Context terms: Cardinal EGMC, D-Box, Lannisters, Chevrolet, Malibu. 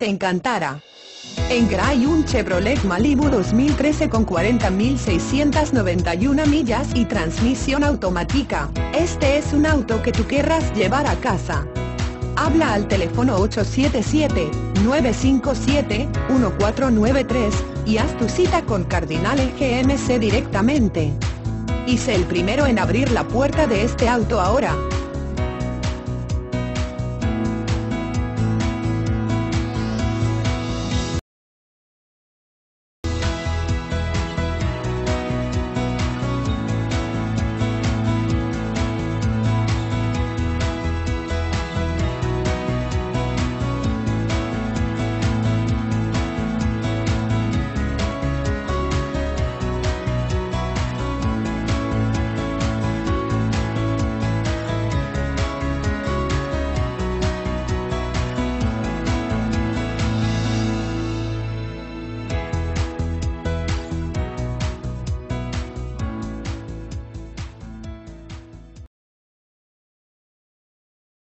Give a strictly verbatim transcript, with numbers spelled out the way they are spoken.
te encantará. En G R A hay un Chevrolet Malibu dos mil trece con cuarenta mil seiscientas noventa y una millas y transmisión automática. Este es un auto que tú querrás llevar a casa. Habla al teléfono ocho siete siete, nueve cinco siete, uno cuatro nueve tres, y haz tu cita con Cardinal E G M C directamente. Y sé el primero en abrir la puerta de este auto ahora.